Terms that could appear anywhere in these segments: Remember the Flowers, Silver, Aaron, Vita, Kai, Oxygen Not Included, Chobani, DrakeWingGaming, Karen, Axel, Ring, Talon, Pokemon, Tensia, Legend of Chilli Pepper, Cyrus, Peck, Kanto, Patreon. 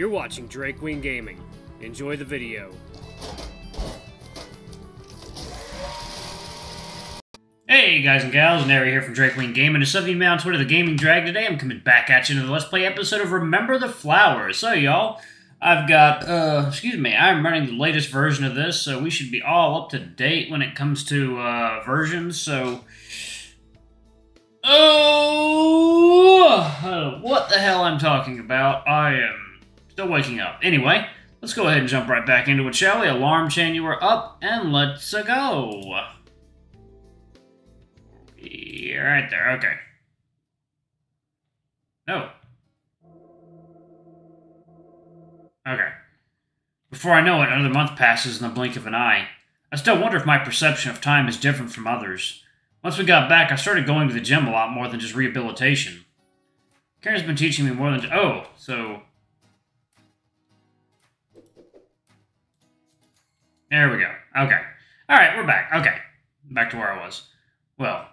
You're watching DrakeWing Gaming. Enjoy the video. Hey guys and gals, Nary here from DrakeWing Gaming. It's something on Twitter, the Gaming Drag. Today I'm coming back at you into the Let's Play episode of Remember the Flowers. So y'all, I've got, I'm running the latest version of this, so we should be all up to date when it comes to versions, so... Oh! I don't know what the hell I'm talking about. I am still waking up. Anyway, let's go ahead and jump right back into it, shall we? Alarm chain, you are up, and let's go. Yeah, right there, okay. No. Okay. Before I know it, another month passes in the blink of an eye. I still wonder if my perception of time is different from others. Once we got back, I started going to the gym a lot more than just rehabilitation. Karen's been teaching me more than just... Oh, so... There we go. Okay. Alright, we're back. Okay. Back to where I was. Well,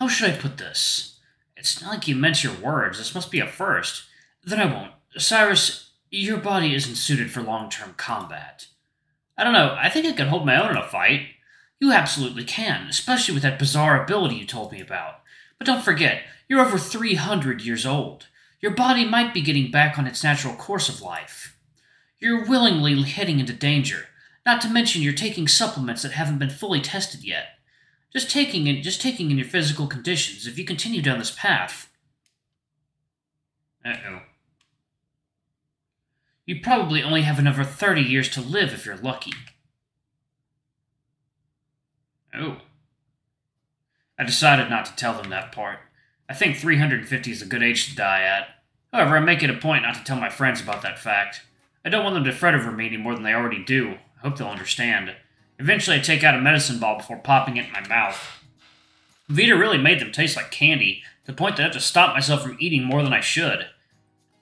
how should I put this? It's not like you meant your words. This must be a first. Then I won't. Cyrus, your body isn't suited for long-term combat. I don't know. I think I can hold my own in a fight. You absolutely can, especially with that bizarre ability you told me about. But don't forget, you're over 300 years old. Your body might be getting back on its natural course of life. You're willingly heading into danger, not to mention you're taking supplements that haven't been fully tested yet. Just taking in your physical conditions if you continue down this path. Uh-oh. You probably only have another 30 years to live if you're lucky. Oh. I decided not to tell them that part. I think 350 is a good age to die at. However, I make it a point not to tell my friends about that fact. I don't want them to fret over me any more than they already do. I hope they'll understand. Eventually, I take out a medicine ball before popping it in my mouth. Vita really made them taste like candy, to the point that I have to stop myself from eating more than I should.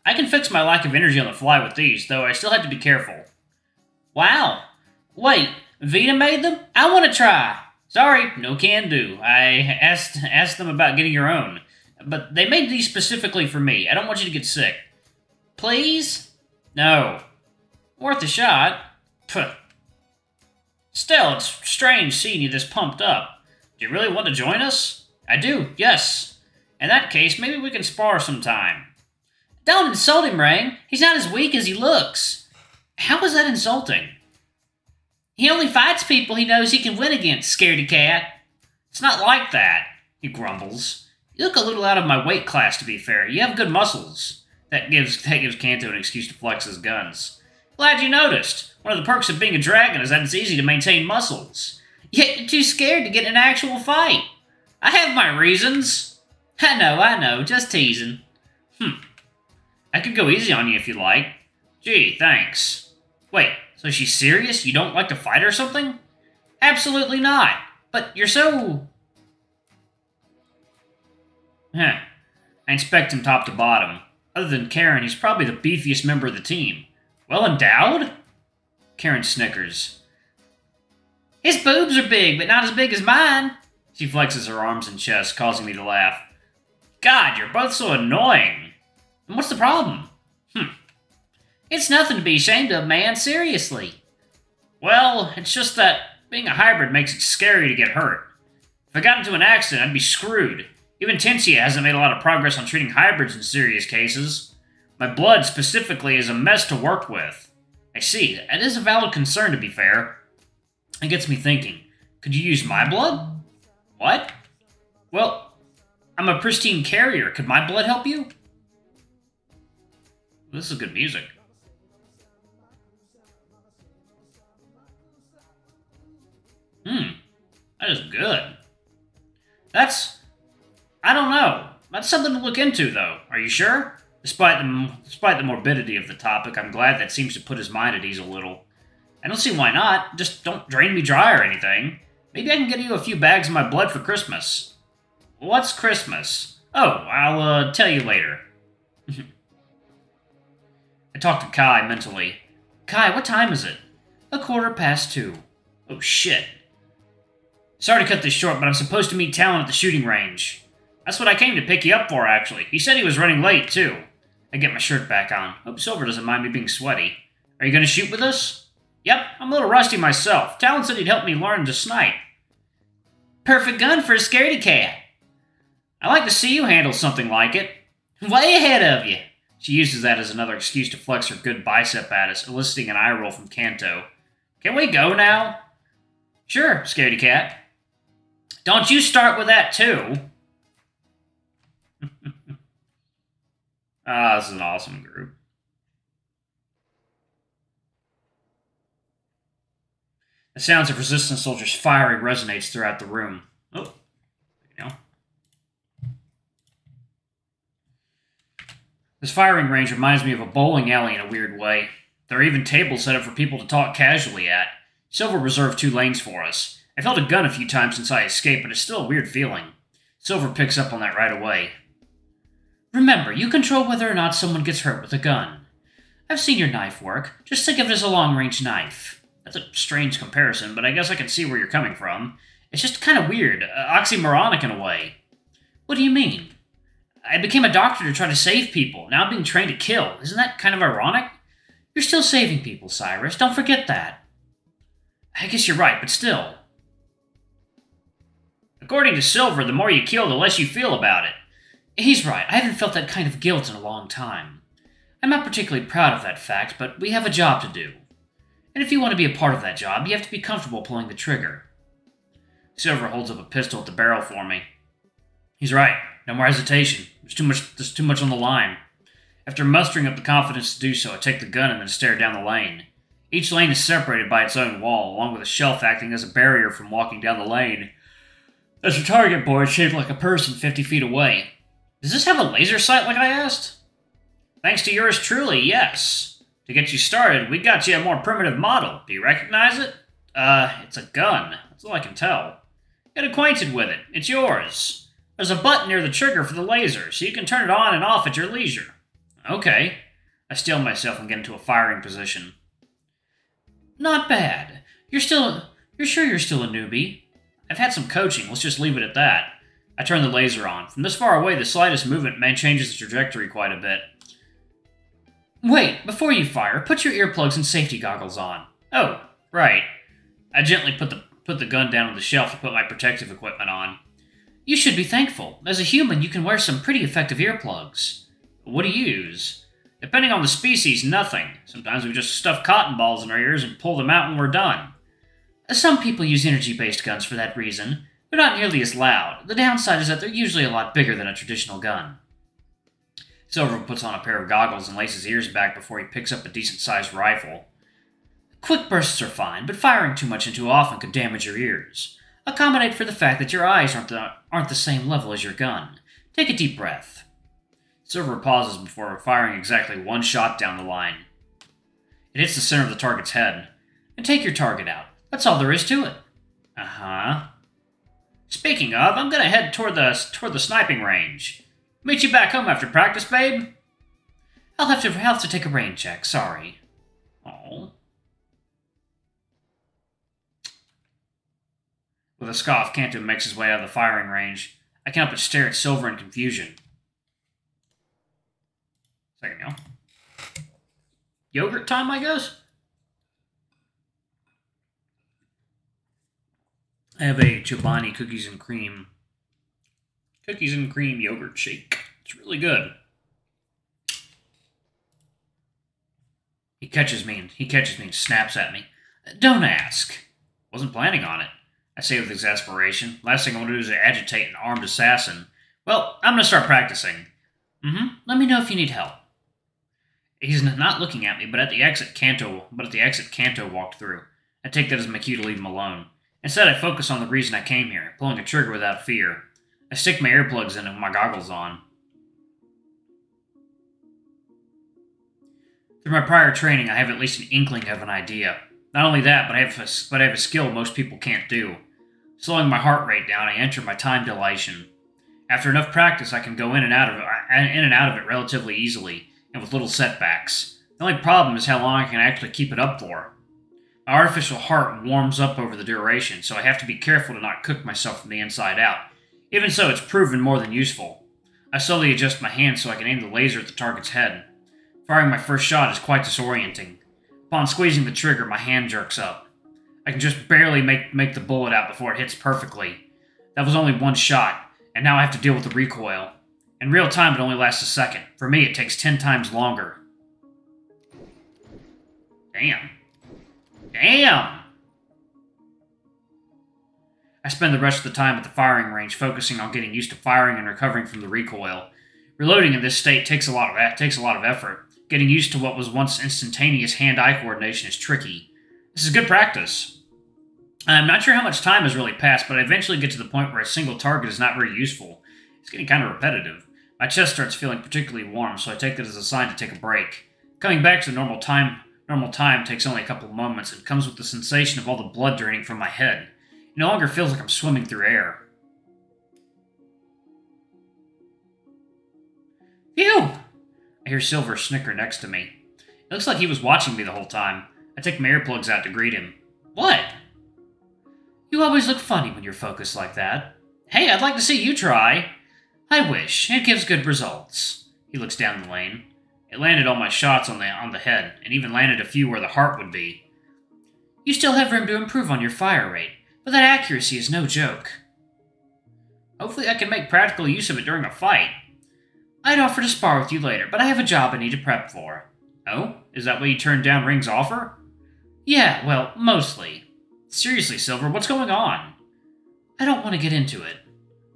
I can fix my lack of energy on the fly with these, though I still have to be careful. Wow! Wait, Vita made them? I want to try! Sorry, no can do. I asked them about getting your own. But they made these specifically for me. I don't want you to get sick. Please? No. Worth a shot. Puh. Still, it's strange seeing you this pumped up. Do you really want to join us? I do, yes. In that case, maybe we can spar sometime. Don't insult him, Ring. He's not as weak as he looks. How is that insulting? He only fights people he knows he can win against, scaredy cat. It's not like that, he grumbles. You look a little out of my weight class, to be fair. You have good muscles. That gives Kanto an excuse to flex his guns. Glad you noticed. One of the perks of being a dragon is that it's easy to maintain muscles. Yet you're too scared to get in an actual fight. I have my reasons. I know, just teasing. I could go easy on you if you like. Gee, thanks. Wait. So she's serious? You don't like to fight or something? Absolutely not. But you're so... I inspect him top to bottom. Other than Karen, he's probably the beefiest member of the team. Well endowed? Karen snickers. His boobs are big, but not as big as mine. She flexes her arms and chest, causing me to laugh. God, you're both so annoying. And what's the problem? It's nothing to be ashamed of, man, seriously. Well, it's just that being a hybrid makes it scary to get hurt. If I got into an accident, I'd be screwed. Even Tensia hasn't made a lot of progress on treating hybrids in serious cases. My blood, specifically, is a mess to work with. I see. That is a valid concern, to be fair. It gets me thinking. Could you use my blood? What? Well, I'm a pristine carrier. Could my blood help you? This is good music. That is good. I don't know. That's something to look into, though. Are you sure? Despite the morbidity of the topic, I'm glad that seems to put his mind at ease a little. I don't see why not. Just don't drain me dry or anything. Maybe I can get you a few bags of my blood for Christmas. What's Christmas? Oh, I'll tell you later. I talked to Kai mentally. Kai, what time is it? 2:15. Oh, shit. Sorry to cut this short, but I'm supposed to meet Talon at the shooting range. That's what I came to pick you up for, actually. He said he was running late, too. I get my shirt back on. Hope Silver doesn't mind me being sweaty. Are you going to shoot with us? Yep, I'm a little rusty myself. Talon said he'd help me learn to snipe. Perfect gun for a scaredy cat. I like to see you handle something like it. Way ahead of you. She uses that as another excuse to flex her good bicep at us, eliciting an eye roll from Kanto. Can we go now? Sure, scaredy cat. Don't you start with that too. Ah, this is an awesome group. The sounds of resistance soldiers firing resonates throughout the room. Oh, there you go. This firing range reminds me of a bowling alley in a weird way. There are even tables set up for people to talk casually at. Silver reserved 2 lanes for us. I've held a gun a few times since I escaped, but it's still a weird feeling. Silver picks up on that right away. Remember, you control whether or not someone gets hurt with a gun. I've seen your knife work. Just think of it as a long-range knife. That's a strange comparison, but I guess I can see where you're coming from. It's just kind of weird, oxymoronic in a way. What do you mean? I became a doctor to try to save people. Now I'm being trained to kill. Isn't that kind of ironic? You're still saving people, Cyrus. Don't forget that. I guess you're right, but still. According to Silver, the more you kill, the less you feel about it. He's right. I haven't felt that kind of guilt in a long time. I'm not particularly proud of that fact, but we have a job to do. And if you want to be a part of that job, you have to be comfortable pulling the trigger. Silver holds up a pistol at the barrel for me. He's right. No more hesitation. There's too much on the line. After mustering up the confidence to do so, I take the gun and then stare down the lane. Each lane is separated by its own wall, along with a shelf acting as a barrier from walking down the lane. There's a target board shaped like a person 50 feet away. Does this have a laser sight, like I asked? Thanks to yours truly, yes. To get you started, we got you a more primitive model. Do you recognize it? It's a gun. That's all I can tell. Get acquainted with it. It's yours. There's a button near the trigger for the laser, so you can turn it on and off at your leisure. Okay. I steel myself and get into a firing position. Not bad. You're sure you're still a newbie? I've had some coaching. Let's just leave it at that. I turn the laser on. From this far away, the slightest movement may change the trajectory quite a bit. Wait, before you fire, put your earplugs and safety goggles on. Oh, right. I gently put the gun down on the shelf to put my protective equipment on. You should be thankful. As a human, you can wear some pretty effective earplugs. What do you use? Depending on the species, nothing. Sometimes we just stuff cotton balls in our ears and pull them out when we're done. Some people use energy-based guns for that reason. They're not nearly as loud. The downside is that they're usually a lot bigger than a traditional gun. Silver puts on a pair of goggles and laces his ears back before he picks up a decent-sized rifle. Quick bursts are fine, but firing too much and too often could damage your ears. Accommodate for the fact that your eyes aren't the same level as your gun. Take a deep breath. Silver pauses before firing exactly 1 shot down the line. It hits the center of the target's head. And take your target out. That's all there is to it. Uh-huh. Speaking of, I'm gonna head toward the sniping range. Meet you back home after practice, babe. I'll have to take a rain check. Sorry. Oh. With a scoff, Kanto makes his way out of the firing range. I can't but stare at Silver in confusion. Second meal. Yogurt time, I guess. I have a Chobani cookies and cream yogurt shake. It's really good. He catches me and snaps at me. Don't ask. Wasn't planning on it. I say with exasperation. Last thing I want to do is agitate an armed assassin. Well, I'm going to start practicing. Let me know if you need help. He's not looking at me, but at the exit Kanto walked through. I take that as my cue to leave him alone. Instead, I focus on the reason I came here, pulling a trigger without fear. I stick my earplugs in and my goggles on. Through my prior training, I have at least an inkling of an idea. Not only that, but I have a skill most people can't do. Slowing my heart rate down, I enter my time dilation. After enough practice, I can go in and out of it relatively easily, and with little setbacks. The only problem is how long I can actually keep it up for. My artificial heart warms up over the duration, so I have to be careful to not cook myself from the inside out. Even so, it's proven more than useful. I slowly adjust my hand so I can aim the laser at the target's head. Firing my first shot is quite disorienting. Upon squeezing the trigger, my hand jerks up. I can just barely make the bullet out before it hits perfectly. That was only one shot, and now I have to deal with the recoil. In real time, it only lasts a second. For me, it takes 10 times longer. Damn. Damn! I spend the rest of the time at the firing range focusing on getting used to firing and recovering from the recoil. Reloading in this state takes a lot of effort. Getting used to what was once instantaneous hand-eye coordination is tricky. This is good practice. I'm not sure how much time has really passed, but I eventually get to the point where a single target is not very useful. It's getting kind of repetitive. My chest starts feeling particularly warm, so I take it as a sign to take a break. Coming back to normal time takes only a couple of moments and comes with the sensation of all the blood draining from my head. It no longer feels like I'm swimming through air. Phew! I hear Silver snicker next to me. It looks like he was watching me the whole time. I take my earplugs out to greet him. What? You always look funny when you're focused like that. Hey, I'd like to see you try. I wish. It gives good results. He looks down the lane. It landed all my shots on the head, and even landed a few where the heart would be. You still have room to improve on your fire rate, but that accuracy is no joke. Hopefully I can make practical use of it during a fight. I'd offer to spar with you later, but I have a job I need to prep for. Oh? Is that why you turned down Ring's offer? Yeah, well, mostly. Seriously, Silver, what's going on? I don't want to get into it.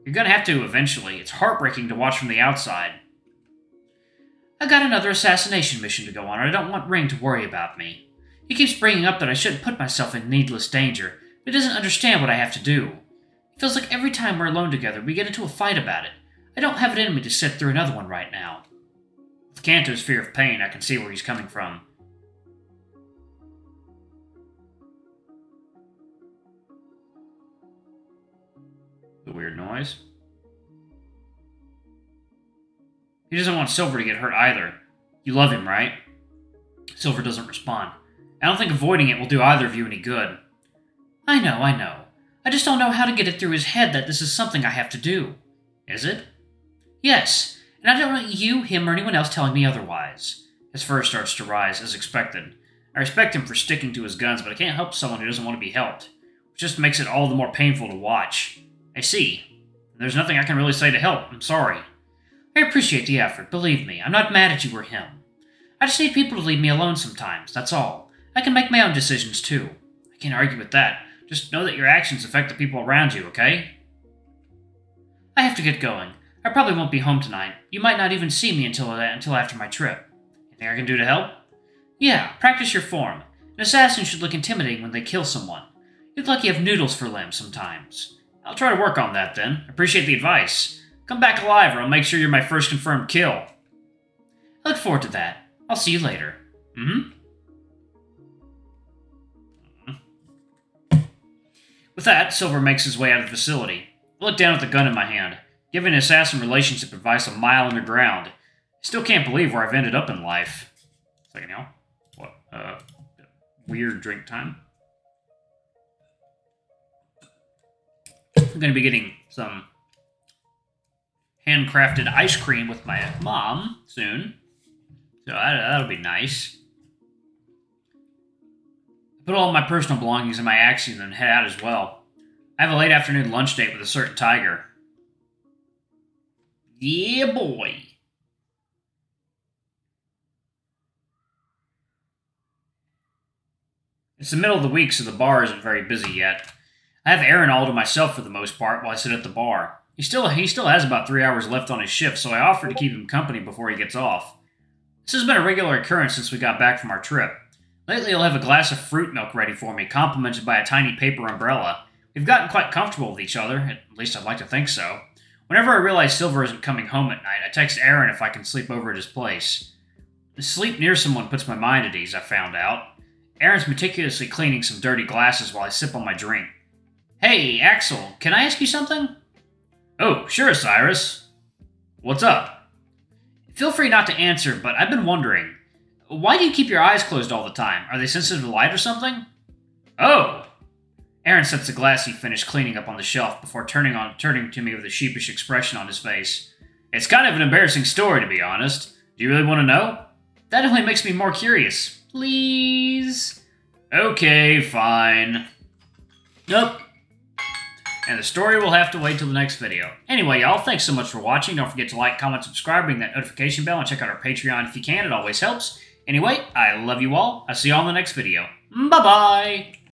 You're gonna have to eventually. It's heartbreaking to watch from the outside. I got another assassination mission to go on, and I don't want Ring to worry about me. He keeps bringing up that I shouldn't put myself in needless danger, but he doesn't understand what I have to do. It feels like every time we're alone together, we get into a fight about it. I don't have it in me to sit through another one right now. With Kanto's fear of pain, I can see where he's coming from. The weird noise. He doesn't want Silver to get hurt either. You love him, right? Silver doesn't respond. I don't think avoiding it will do either of you any good. I know. I just don't know how to get it through his head that this is something I have to do. Is it? Yes, and I don't want you, him, or anyone else telling me otherwise. His fur starts to rise, as expected. I respect him for sticking to his guns, but I can't help someone who doesn't want to be helped. Which just makes it all the more painful to watch. I see. There's nothing I can really say to help. I'm sorry. I appreciate the effort, believe me. I'm not mad at you or him. I just need people to leave me alone sometimes, that's all. I can make my own decisions, too. I can't argue with that. Just know that your actions affect the people around you, okay? I have to get going. I probably won't be home tonight. You might not even see me until after my trip. Anything I can do to help? Yeah, practice your form. An assassin should look intimidating when they kill someone. You look like you have noodles for limbs sometimes. I'll try to work on that, then. Appreciate the advice. Come back alive, or I'll make sure you're my first confirmed kill. I look forward to that. I'll see you later. With that, Silver makes his way out of the facility. I look down at the gun in my hand, giving assassin relationship advice a mile underground. I still can't believe where I've ended up in life. Second now. What? Weird drink time. I'm going to be getting some handcrafted ice cream with my mom soon. So that'll be nice. Put all my personal belongings in my Axie and then head out as well. I have a late afternoon lunch date with a certain tiger. Yeah, boy. It's the middle of the week, so the bar isn't very busy yet. I have Aaron all to myself for the most part while I sit at the bar. He still has about 3 hours left on his shift, so I offer to keep him company before he gets off. This has been a regular occurrence since we got back from our trip. Lately, he'll have a glass of fruit milk ready for me, complimented by a tiny paper umbrella. We've gotten quite comfortable with each other, at least I'd like to think so. Whenever I realize Silver isn't coming home at night, I text Aaron if I can sleep over at his place. Sleep near someone puts my mind at ease, I found out. Aaron's meticulously cleaning some dirty glasses while I sip on my drink. Hey, Axel, can I ask you something? Oh, sure, Cyrus. What's up? Feel free not to answer, but I've been wondering. Why do you keep your eyes closed all the time? Are they sensitive to light or something? Oh! Aaron sets the glass he finished cleaning up on the shelf before turning to me with a sheepish expression on his face. It's kind of an embarrassing story, to be honest. Do you really want to know? That only makes me more curious. Please? Okay, fine. Nope. And the story will have to wait till the next video. Anyway, y'all, thanks so much for watching. Don't forget to like, comment, subscribe, ring that notification bell, and check out our Patreon if you can. It always helps. Anyway, I love you all. I'll see y'all in the next video. Bye-bye!